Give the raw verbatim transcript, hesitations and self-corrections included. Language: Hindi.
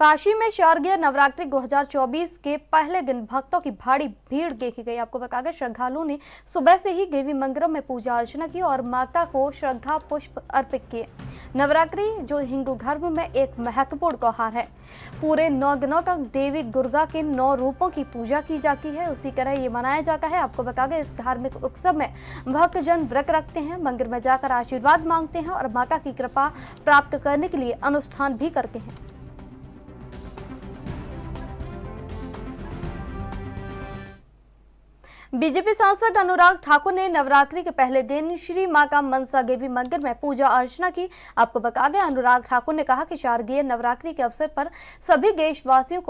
काशी में शारदीय नवरात्रि दो हज़ार चौबीस के पहले दिन भक्तों की भारी भीड़ देखी गई। आपको बता दें श्रद्धालुओं ने सुबह से ही देवी मंदिरों में पूजा अर्चना की और माता को श्रद्धा पुष्प अर्पित किए। नवरात्रि जो हिंदू धर्म में एक महत्वपूर्ण त्योहार है, पूरे नौ दिनों तक देवी दुर्गा के नौ रूपों की पूजा की जाती है, उसी तरह ये मनाया जाता है। आपको बता दें इस धार्मिक उत्सव में भक्तजन व्रत रखते हैं, मंदिर में जाकर आशीर्वाद मांगते हैं और माता की कृपा प्राप्त करने के लिए अनुष्ठान भी करते हैं। बीजेपी सांसद अनुराग ठाकुर ने नवरात्रि के पहले दिन श्री माता मनसा देवी मंदिर में पूजा अर्चना की। आपको बता दें अनुराग ठाकुर ने कहा कि शारदीय नवरात्रि के अवसर पर सभी देशवासियों को